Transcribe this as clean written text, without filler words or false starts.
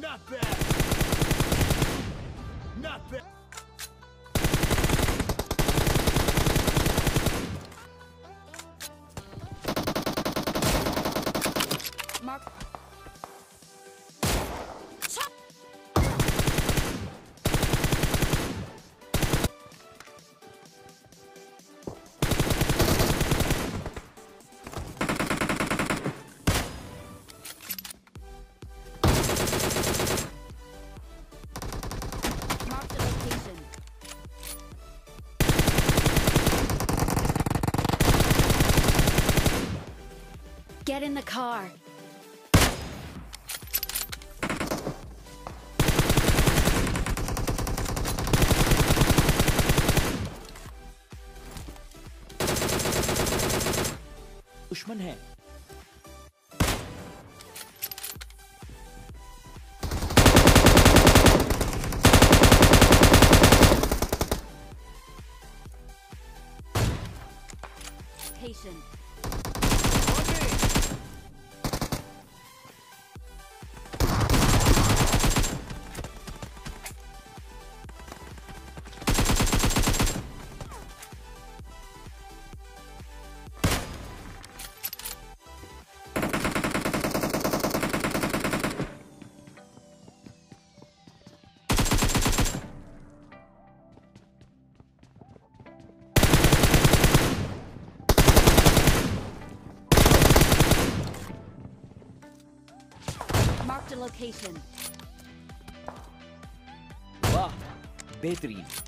Not bad. Not bad. Get in the car. दुश्मन है. Patient. Location. वाह बेहतरीन.